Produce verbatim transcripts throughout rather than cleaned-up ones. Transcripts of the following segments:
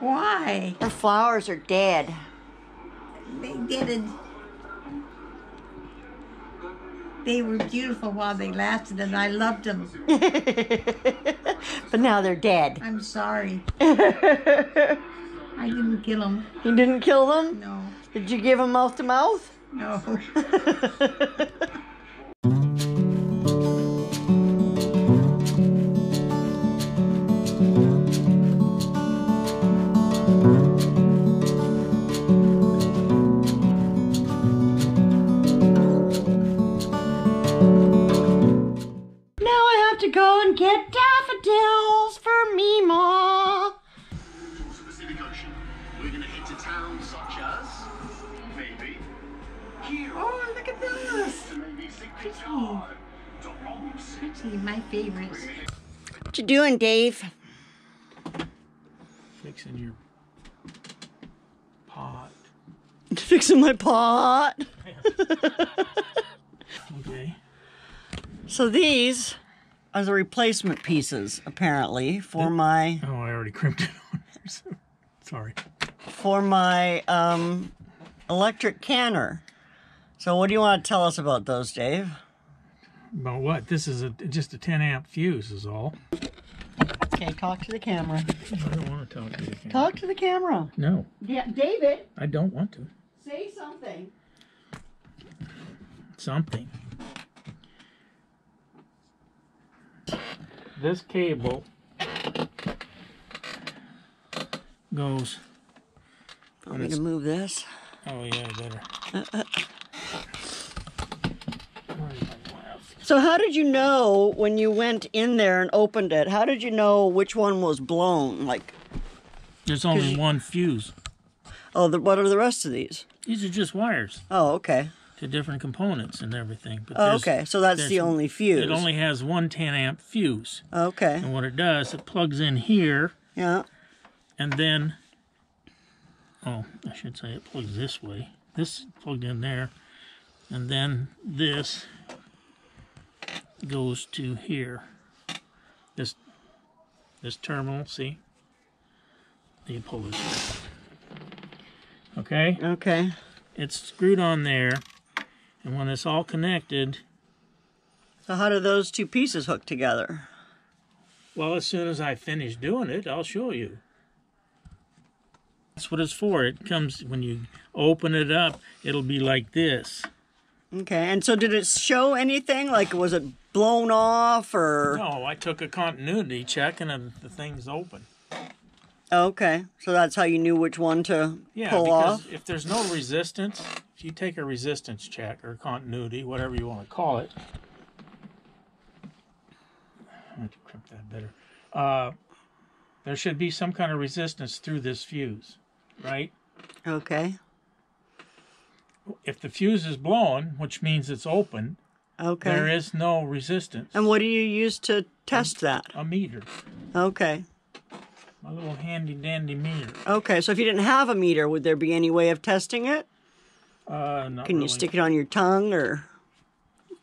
Why? The flowers are dead. They didn't. They were beautiful while they lasted, and I loved them. But now they're dead. I'm sorry. I didn't kill them. You didn't kill them? No. Did you give them mouth to mouth? No. Get daffodils for me, Ma. Towards the Pacific Ocean, we're gonna head to towns such as maybe here. Oh, look at this! Pretty, pretty, my favorites. What you doing, Dave? Fixing your pot. Fixing my pot. Okay. So these are the replacement pieces, apparently, for the, my... Oh, I already crimped it on there, so, sorry. For my um, electric canner. So what do you want to tell us about those, Dave? About what? This is a, just a ten amp fuse is all. Okay, talk to the camera. I don't want to talk to the camera. Talk to the camera. No. Yeah, David. I don't want to. Say something. Something. This cable goes. I'm going to move this. Oh, yeah, better. Uh, uh. So, how did you know when you went in there and opened it? How did you know which one was blown? Like, there's only one fuse. Oh, the, what are the rest of these? These are just wires. Oh, okay. To different components and everything. But oh, okay, so that's the only fuse. It only has one ten amp fuse. Okay. And what it does, it plugs in here. Yeah. And then, oh, I should say it plugs this way. This plugged in there. And then this goes to here. This, this terminal, see? You pull this way. Okay? Okay. It's screwed on there. And when it's all connected... So how do those two pieces hook together? Well, as soon as I finish doing it, I'll show you. That's what it's for. It comes, when you open it up, it'll be like this. Okay, and so did it show anything? Like, was it blown off, or...? No, I took a continuity check, and the thing's open. Okay, so that's how you knew which one to yeah, pull off? Yeah, because if there's no resistance... If you take a resistance check or continuity, whatever you want to call it, I have to crimp that better. Uh, there should be some kind of resistance through this fuse, right? Okay. If the fuse is blown, which means it's open, okay, there is no resistance. And what do you use to test a, that? A meter. Okay. My little handy dandy meter. Okay, so if you didn't have a meter, would there be any way of testing it? Uh, not Can really. You stick it on your tongue, or?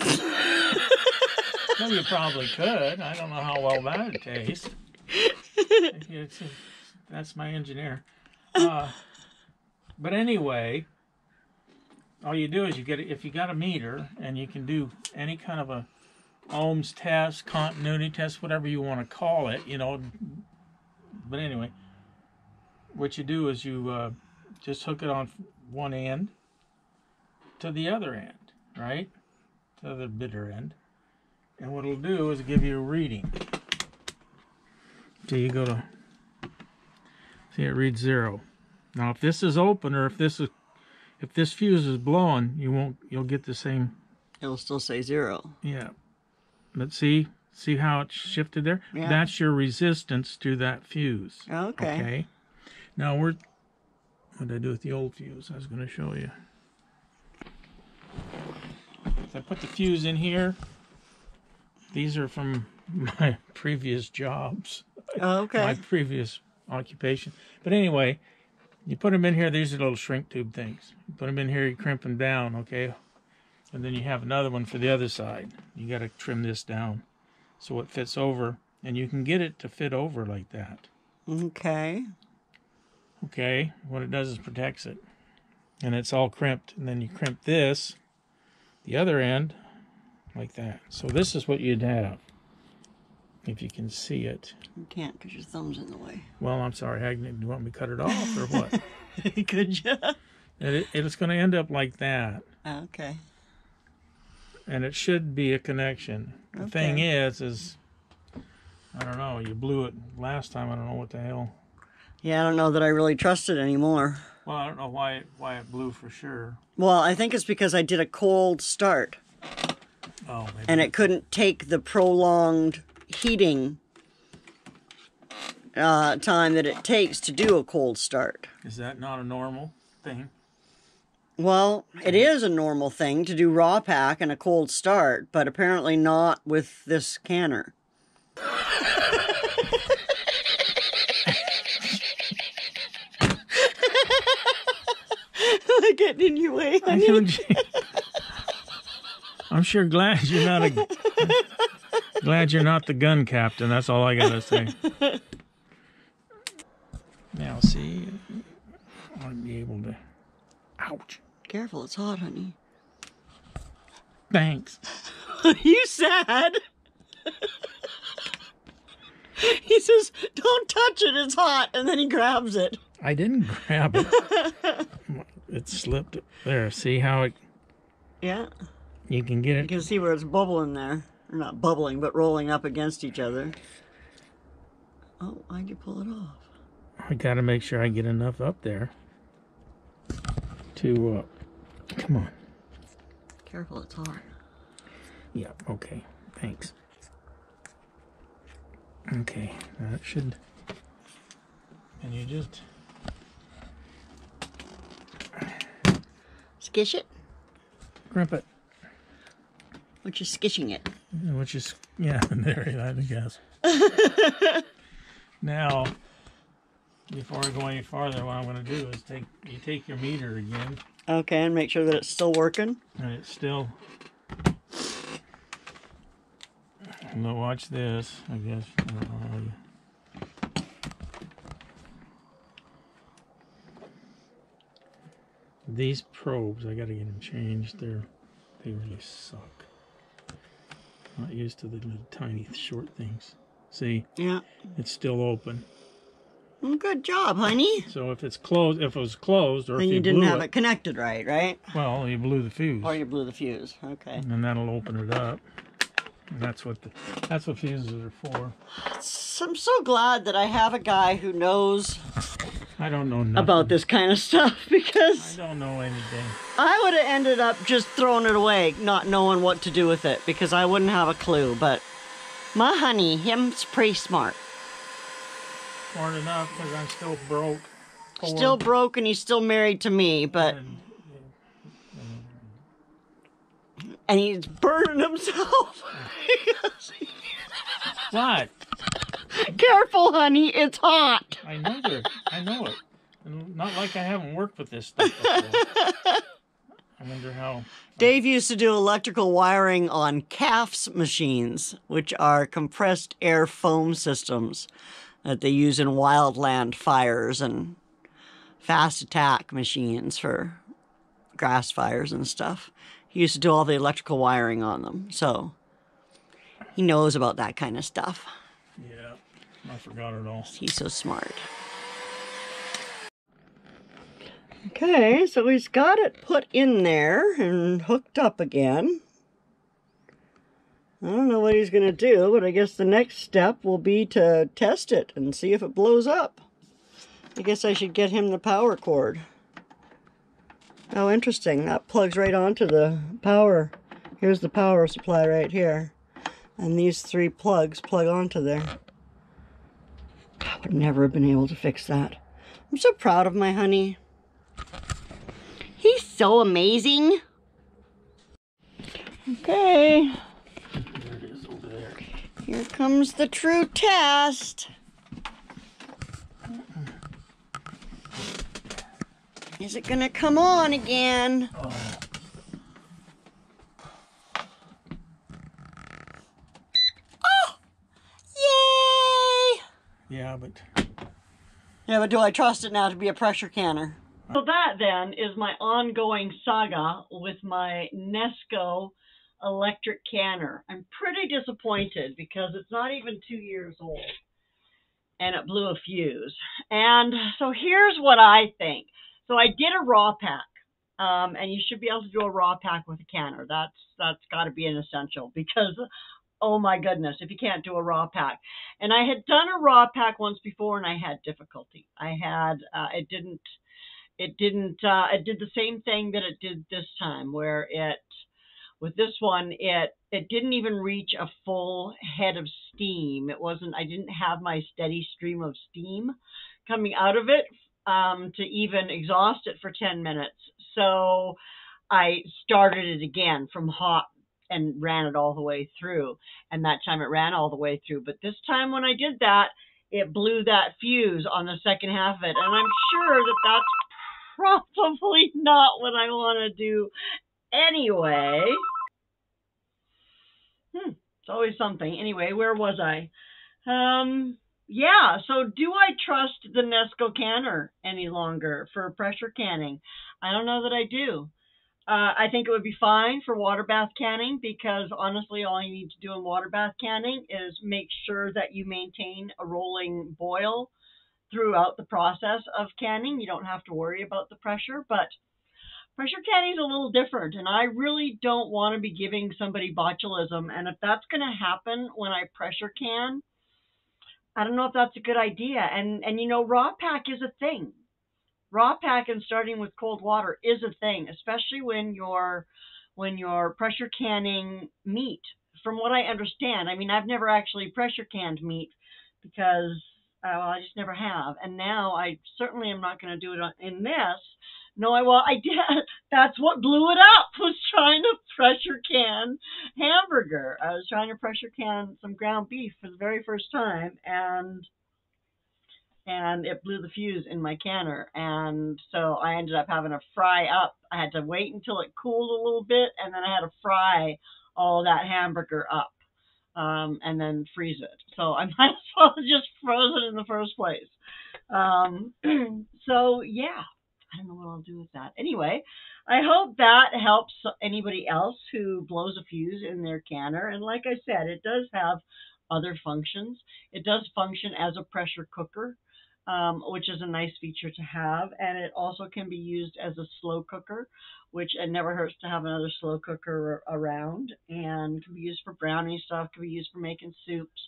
Well, you probably could. I don't know how well that would taste. It's a, that's my engineer. Uh, but anyway, all you do is you get if you got a meter, and you can do any kind of a ohms test, continuity test, whatever you want to call it, you know. But anyway, what you do is you uh, just hook it on one end. To the other end, right? To the bitter end. And what it'll do is give you a reading. So you go to, see, it reads zero. Now if this is open, or if this is, if this fuse is blowing, you won't, you'll get the same. It'll still say zero. Yeah. But see, see how it shifted there? Yeah. That's your resistance to that fuse. Okay. Okay. Now we're, what did I do with the old fuse? I was going to show you. I put the fuse in here. These are from my previous jobs. Oh, okay. My previous occupation. But anyway, you put them in here. These are little shrink tube things. You put them in here, you crimp them down, okay? And then you have another one for the other side. You got to trim this down so it fits over. And you can get it to fit over like that. Okay. Okay, what it does is protects it. And it's all crimped. And then you crimp this, the other end, like that. So this is what you'd have, if you can see it. You can't, because your thumb's in the way. Well, I'm sorry, Agnes, do you want me to cut it off, or what? Could you? It, it's going to end up like that. Okay. And it should be a connection. The okay. thing is, is, I don't know, you blew it last time, I don't know what the hell. Yeah, I don't know that I really trust it anymore. Well, I don't know why it, why it blew for sure. Well, I think it's because I did a cold start. Oh, maybe. And it couldn't take the prolonged heating uh, time that it takes to do a cold start. Is that not a normal thing? Well, it is a normal thing to do raw pack and a cold start, but apparently not with this canner. I'm getting in your way, honey. I'm, I'm sure glad you're not a glad you're not the gun captain. That's all I gotta say. Now, see, I want to be able to. Ouch! Careful, it's hot, honey. Thanks. Are you sad? He says, "Don't touch it. It's hot," and then he grabs it. I didn't grab it. It slipped there. See how it? Yeah. You can get it. You can see where it's bubbling there. Or not bubbling, but rolling up against each other. Oh, why'd you pull it off? I gotta make sure I get enough up there. To, uh, come on. Careful, it's hard. Yeah, okay. Thanks. Okay, that should... And you just... Skish it? Crimp it. Which is skishing it. Which is, yeah, there it is, I guess. Now, before I go any farther, what I'm going to do is take you take your meter again. Okay, and make sure that it's still working. And it's still... Now watch this, I guess. Uh, these probes, I got to get them changed. They're, they really suck. Not used to the little tiny short things. See? Yeah. It's still open. Well, good job, honey. So if it's closed, if it was closed, or then if you, you didn't blew have it, it connected right, right? Well, you blew the fuse. Or you blew the fuse. Okay. And then that'll open it up. And that's what the, that's what fuses are for. I'm so glad that I have a guy who knows. I don't know nothing about this kind of stuff, because I don't know anything. I would have ended up just throwing it away, not knowing what to do with it, because I wouldn't have a clue. But my honey, him's pretty smart. Smart enough, because I'm still broke. Poor. Still broke, and he's still married to me, but. And, and, and he's burning himself. What? Careful, honey, it's hot. I know it. I know it. Not like I haven't worked with this stuff before. I wonder how... Dave used to do electrical wiring on C A F S machines, which are compressed air foam systems that they use in wildland fires and fast attack machines for grass fires and stuff. He used to do all the electrical wiring on them, so he knows about that kind of stuff. Yeah, I forgot it all. He's so smart. Okay, so he's got it put in there and hooked up again. I don't know what he's going to do, but I guess the next step will be to test it and see if it blows up. I guess I should get him the power cord. Oh, interesting. That plugs right onto the power. Here's the power supply right here. And these three plugs plug onto there. I would never have been able to fix that. I'm so proud of my honey. He's so amazing. Okay. There it is over there. Here comes the true test. Is it gonna come on again? Oh. Yeah, but do I trust it now to be a pressure canner? So that then is my ongoing saga with my Nesco electric canner. I'm pretty disappointed because it's not even two years old and it blew a fuse. And so here's what I think. So I did a raw pack, um, and you should be able to do a raw pack with a canner. That's that's got to be an essential because, oh my goodness, if you can't do a raw pack. And I had done a raw pack once before, and I had difficulty. I had uh, it didn't it didn't uh, it did the same thing that it did this time, where it with this one it it didn't even reach a full head of steam. It wasn't. I didn't have my steady stream of steam coming out of it. Um, to even exhaust it for ten minutes. So I started it again from hot and ran it all the way through. And that time it ran all the way through. But this time when I did that, it blew that fuse on the second half of it. And I'm sure that that's probably not what I want to do anyway. Hmm, it's always something. Anyway, where was I? Um... Yeah, so do I trust the Nesco canner any longer for pressure canning? I don't know that I do. Uh, I think it would be fine for water bath canning because honestly, all you need to do in water bath canning is make sure that you maintain a rolling boil throughout the process of canning. You don't have to worry about the pressure, but pressure canning is a little different, and I really don't want to be giving somebody botulism. And if that's going to happen when I pressure can, I don't know if that's a good idea. And, and you know, raw pack is a thing. Raw pack and starting with cold water is a thing, especially when you're, when you're pressure canning meat. From what I understand, I mean, I've never actually pressure canned meat because uh, well, I just never have. And now I certainly am not going to do it on, in this. No, I, well, I did. That's what blew it up, was trying to pressure can hamburger. I was trying to pressure can some ground beef for the very first time, and and it blew the fuse in my canner. And so I ended up having to fry up. I had to wait until it cooled a little bit, and then I had to fry all that hamburger up um, and then freeze it. So I might as well just froze it in the first place. Um, so, yeah. I don't know what I'll do with that. Anyway, I hope that helps anybody else who blows a fuse in their canner. And like I said, it does have other functions. It does function as a pressure cooker, um, which is a nice feature to have. And it also can be used as a slow cooker, which it never hurts to have another slow cooker around. And can be used for brownie stuff, can be used for making soups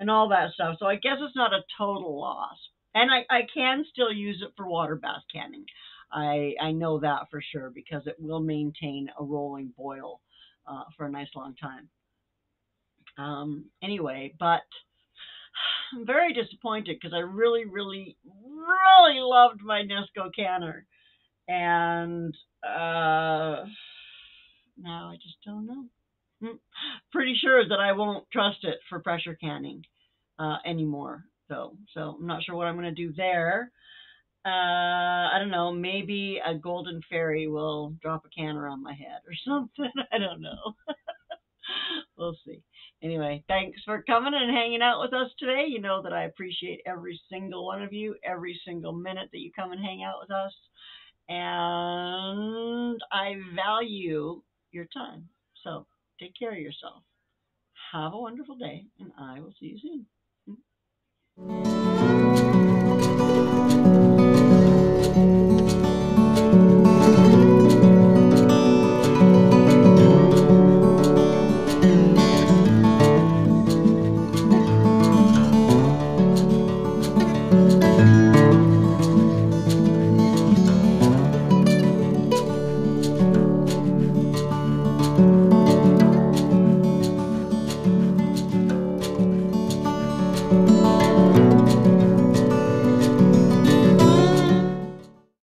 and all that stuff. So I guess it's not a total loss. And I, I can still use it for water bath canning. I, I know that for sure because it will maintain a rolling boil uh, for a nice long time. Um, anyway, but I'm very disappointed because I really, really, really loved my Nesco canner. And uh, now I just don't know. I'm pretty sure that I won't trust it for pressure canning uh, anymore. So, so I'm not sure what I'm going to do there. Uh, I don't know. Maybe a golden fairy will drop a canner on my head or something. I don't know. We'll see. Anyway, thanks for coming and hanging out with us today. You know that I appreciate every single one of you, every single minute that you come and hang out with us. And I value your time. So take care of yourself. Have a wonderful day, and I will see you soon. Thank you.